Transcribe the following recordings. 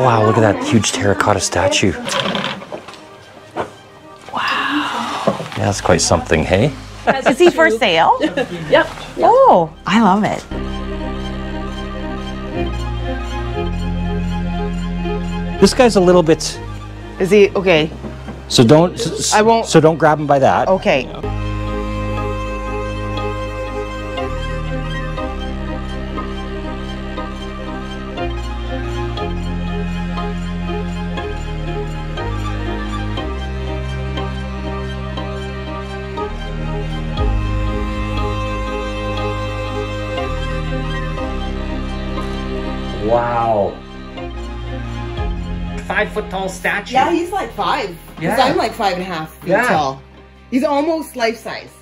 Oh wow, look at that huge terracotta statue. Wow. Yeah, that's quite something, hey? Is he for sale? Yep. Oh, I love it. This guy's a little bit... Is he? Okay. So don't... I won't... So don't grab him by that. Okay. Wow. 5 foot tall statue. Yeah, he's like five. Yeah. 'Cause I'm like 5.5 feet tall. He's almost life size.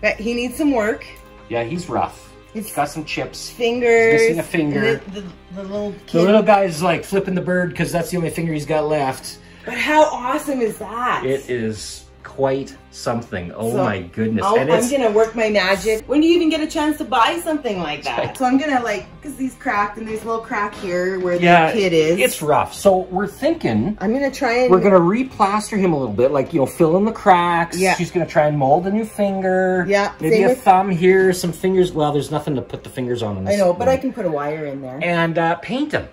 But he needs some work. Yeah, he's rough. He's got some chips. Fingers. He's missing a finger. The little kid. The little guy's like flipping the bird because that's the only finger he's got left. But how awesome is that? It is quite something. Oh so, my goodness. And I'm gonna work my magic. When do you even get a chance to buy something like that? So I'm gonna like, because he's cracked and there's a little crack here where the kid is. It's rough. So we're thinking I'm gonna try and we're gonna replaster him a little bit, like, you know, fill in the cracks. Yeah. She's gonna try and mold a new finger. Yeah. Maybe a thumb here, some fingers. Well, there's nothing to put the fingers on this. I know, but I can put a wire in there. And paint him.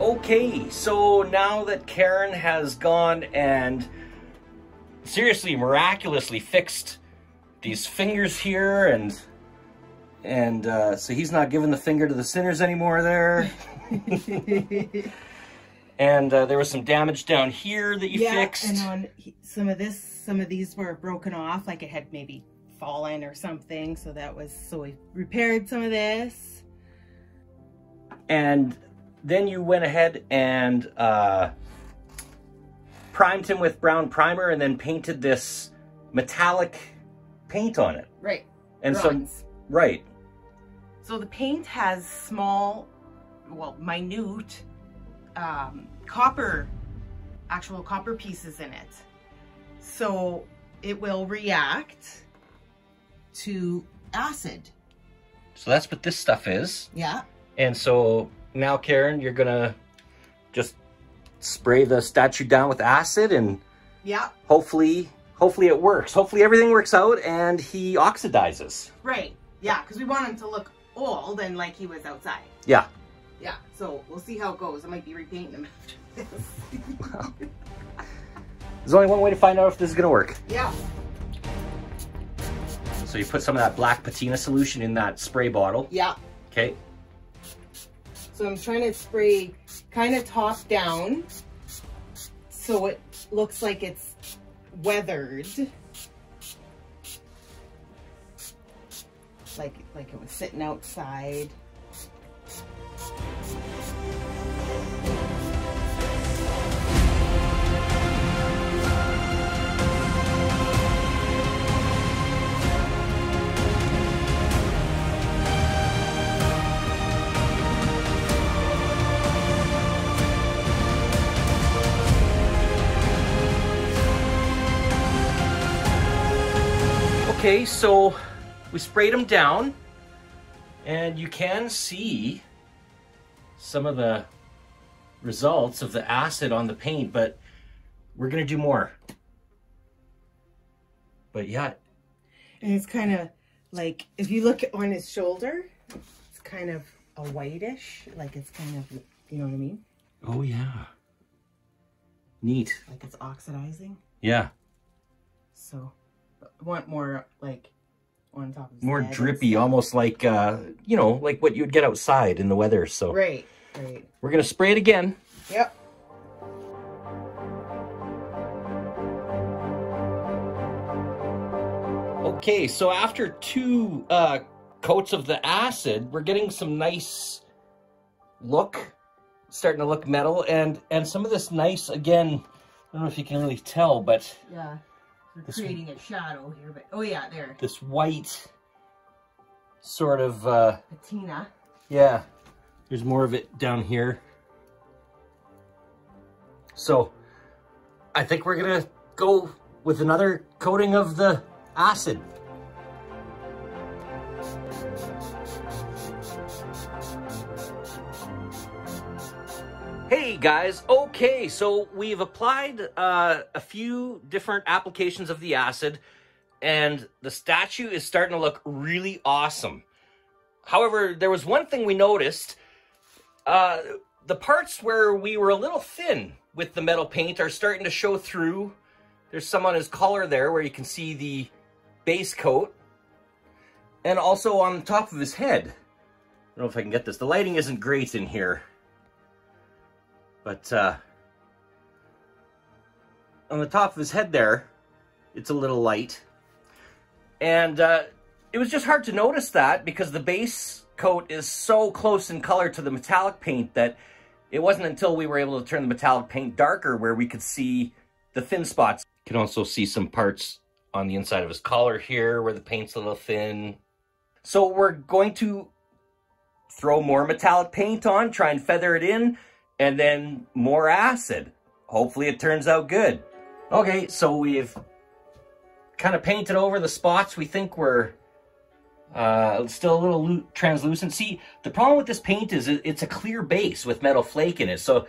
Okay, so now that Karen has gone and seriously miraculously fixed these fingers here and so he's not giving the finger to the sinners anymore there. And there was some damage down here that you fixed. And on some of these were broken off, like it had maybe fallen or something, so that was, so we repaired some of this. And then you went ahead and primed him with brown primer and then painted this metallic paint on it. Right. And bronze. So the paint has small, well, minute actual copper pieces in it. So it will react to acid. So that's what this stuff is. Yeah. And so... Now, Karen, you're gonna just spray the statue down with acid and hopefully hopefully it works. Hopefully everything works out and he oxidizes. Right. Yeah, because we want him to look old and like he was outside. Yeah. Yeah, so we'll see how it goes. I might be repainting him after this. Well, there's only one way to find out if this is going to work. Yeah. So you put some of that black patina solution in that spray bottle. Yeah. Okay. So I'm trying to spray kind of top down so it looks like it's weathered. Like it was sitting outside. Okay, so we sprayed them down and you can see some of the results of the acid on the paint, but we're gonna do more. But yeah. And it's kind of like, if you look on his shoulder, it's kind of a whitish, like it's kind of, you know what I mean? Oh yeah. Neat. Like it's oxidizing. Yeah. So. Want more like on top of more drippy, almost like you know, like what you'd get outside in the weather. So right, we're gonna spray it again. Yep. Okay, so after two coats of the acid, we're getting some nice look, starting to look metal, and some of this nice, again, I don't know if you can really tell, but yeah. We're creating a shadow here, but oh yeah, there. This white sort of patina. Yeah, there's more of it down here. So I think we're gonna go with another coating of the acid. Hey guys, okay, so we've applied a few different applications of the acid and the statue is starting to look really awesome. However, there was one thing we noticed. The parts where we were a little thin with the metal paint are starting to show through. There's some on his collar there where you can see the base coat and also on the top of his head. I don't know if I can get this. The lighting isn't great in here. But on the top of his head there, it's a little light. And it was just hard to notice that because the base coat is so close in color to the metallic paint that it wasn't until we were able to turn the metallic paint darker where we could see the thin spots. You can also see some parts on the inside of his collar here where the paint's a little thin. So we're going to throw more metallic paint on, try and feather it in. And then more acid. Hopefully it turns out good. Okay, so we've kind of painted over the spots we think were still a little translucent. See, the problem with this paint is it's a clear base with metal flake in it. So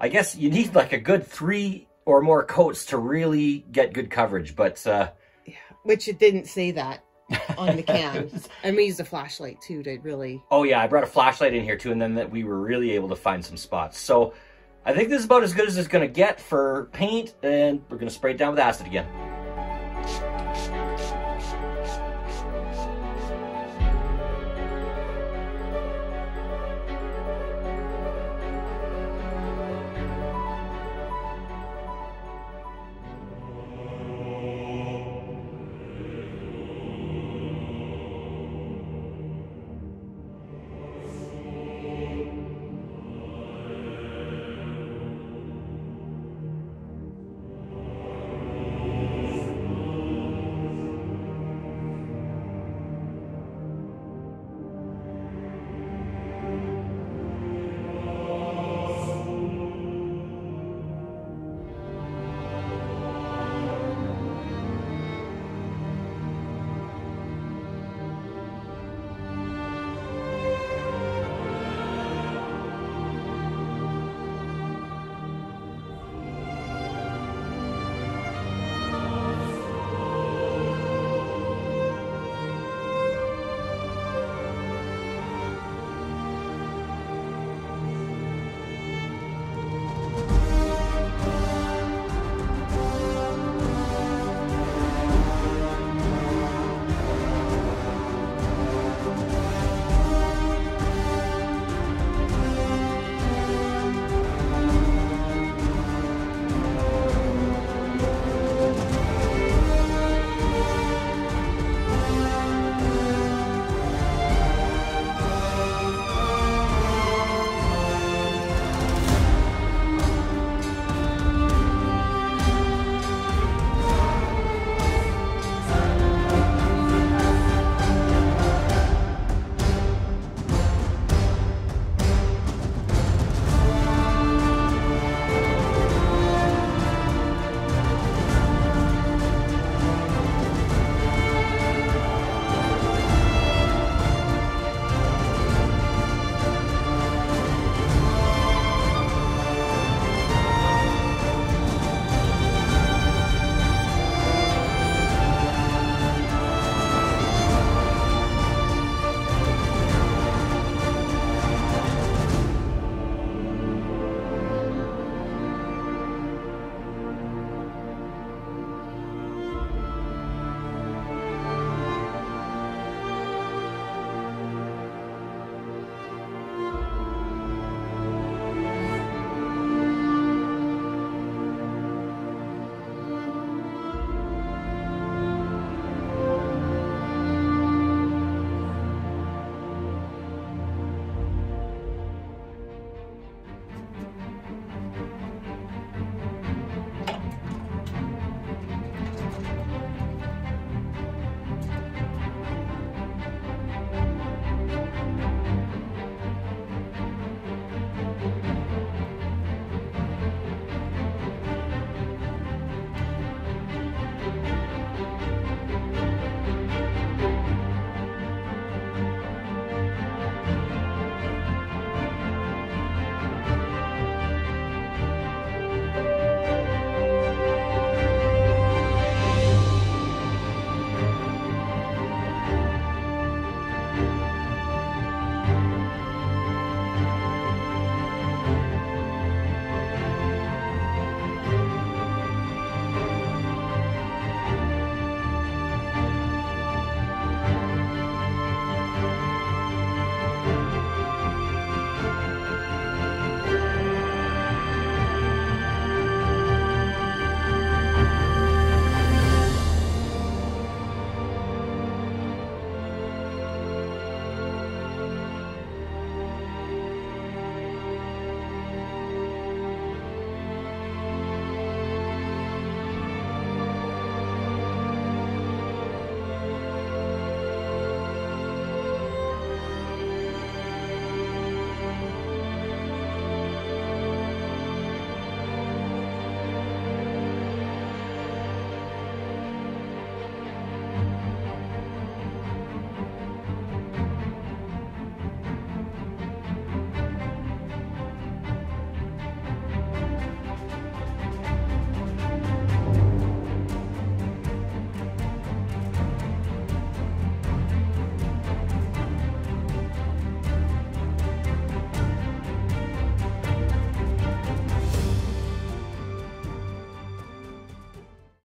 I guess you need like a good 3 or more coats to really get good coverage. But yeah, which it didn't say that on the can. And we used a flashlight too to really... Oh yeah, I brought a flashlight in here too, and then that we were really able to find some spots. So I think this is about as good as it's going to get for paint, and we're going to spray it down with acid again.